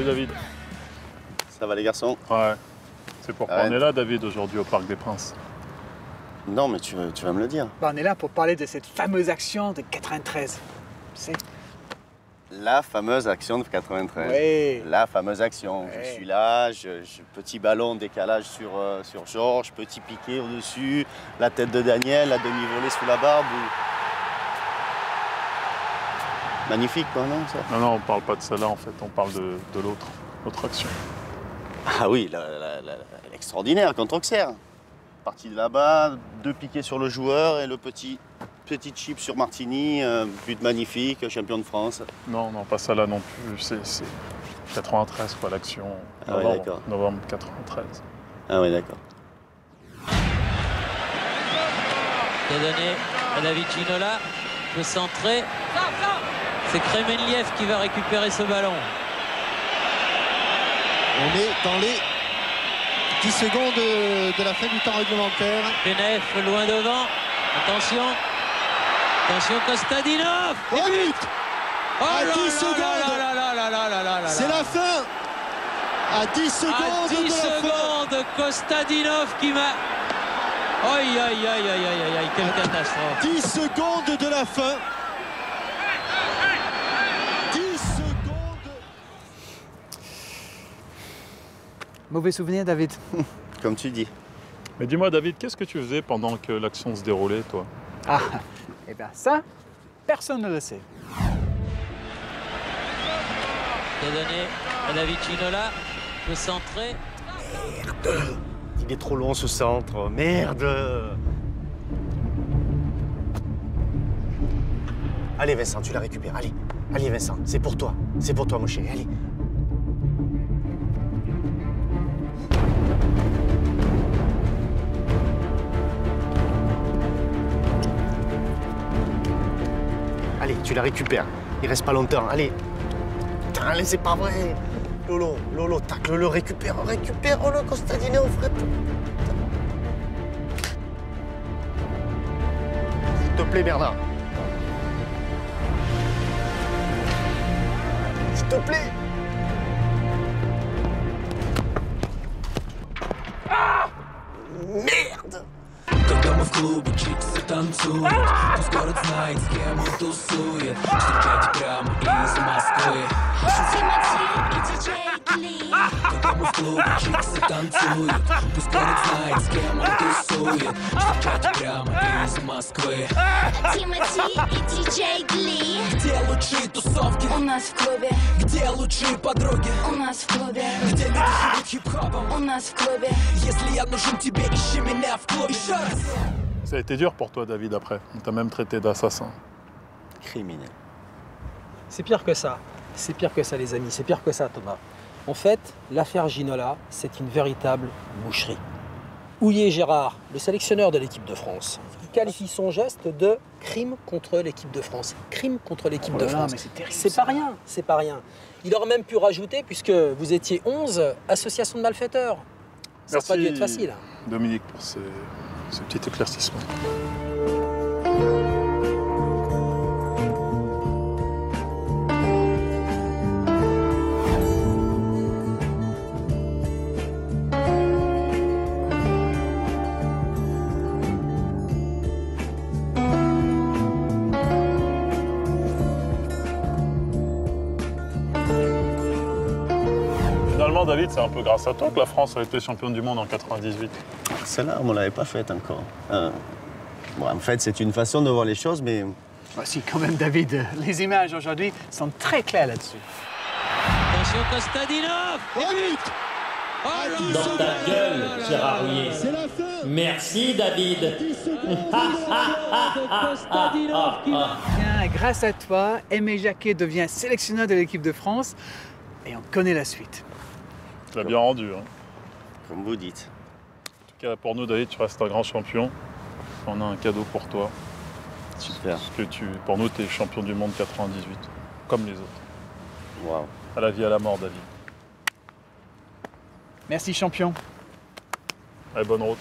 Salut David. Ça va les garçons? Ouais. C'est pourquoi on est là, David, aujourd'hui au Parc des Princes. Non, mais tu vas me le dire. Bah, on est là pour parler de cette fameuse action de 93. Tu sais? La fameuse action de 93. Oui. La fameuse action. Oui. Je suis là, petit ballon décalage sur Georges, petit piqué au-dessus, la tête de Daniel, la demi-volée sous la barbe. Ou... Magnifique, quoi, non ça? Non, non, on parle pas de celle-là, en fait. On parle de l'autre action. Ah oui, l'extraordinaire contre Auxerre. Parti de là-bas, deux piquets sur le joueur et le petit chip sur Martini, but magnifique, champion de France. Non, non, pas ça là non plus, c'est 93 quoi, l'action, ah ouais, novembre 93. Ah oui, d'accord. C'est donné à David Ginola, le centré. C'est Kremenlièv qui va récupérer ce ballon. On est dans les 10 secondes de la fin du temps réglementaire. Kremenlièv loin devant. Attention. Attention Kostadinov. Oh, but. Oh à là 10 là secondes. C'est la fin. À 10 secondes à 10 de secondes, la fin. Kostadinov qui m'a... Aïe, aïe, aïe, aïe, aïe, aïe. Quelle catastrophe. 10 secondes de la fin. 10 secondes. Mauvais souvenir, David. Comme tu dis. Mais dis-moi, David, qu'est-ce que tu faisais pendant que l'action se déroulait, toi? Ah, eh bien ça, personne ne le sait. C'est donné à David Ginola, le centré. Merde! Il est trop long, ce centre. Merde! Allez, Vincent, tu la récupères. Allez, allez, Vincent, c'est pour toi. C'est pour toi, mon chéri. Allez. Allez, tu la récupères. Il reste pas longtemps. Allez. Putain, allez, c'est pas vrai. Lolo, Lolo, tacle-le, récupère-le, Kostadinov, frère. S'il te plaît, Bernard. S'il te plaît. Ah! Merde! Ça a été dur pour toi, David, après. On t'a même traité d'assassin. Criminel. C'est pire que ça. C'est pire que ça, les amis. C'est pire que ça, Thomas. En fait, l'affaire Ginola, c'est une véritable boucherie. Houllier Gérard, le sélectionneur de l'équipe de France, qualifie son geste de crime contre l'équipe de France. Crime contre l'équipe de France. C'est pas rien, c'est pas rien. Il aurait même pu rajouter, puisque vous étiez 11, association de malfaiteurs. Ça n'a pas dû être facile. Dominique, pour ce petit éclaircissement. Finalement, David, c'est un peu grâce à toi que la France a été championne du monde en 98. Celle-là, on ne l'avait pas faite encore. Bon, en fait, c'est une façon de voir les choses, mais... Voici quand même, David, les images aujourd'hui sont très claires là-dessus. Attention, Kostadinov. Oh, but. Dans ta gueule, Gérard Houllier. Merci, David. Bien, grâce à toi, Aimé Jacquet devient sélectionneur de l'équipe de France. Et on connaît la suite. Tu l'as bien rendu, hein. Comme vous dites. En tout cas, pour nous, David, tu restes un grand champion. On a un cadeau pour toi. Super. Parce que pour nous, tu es champion du monde 98, comme les autres. Waouh. À la vie, à la mort, David. Merci, champion. Allez, bonne route.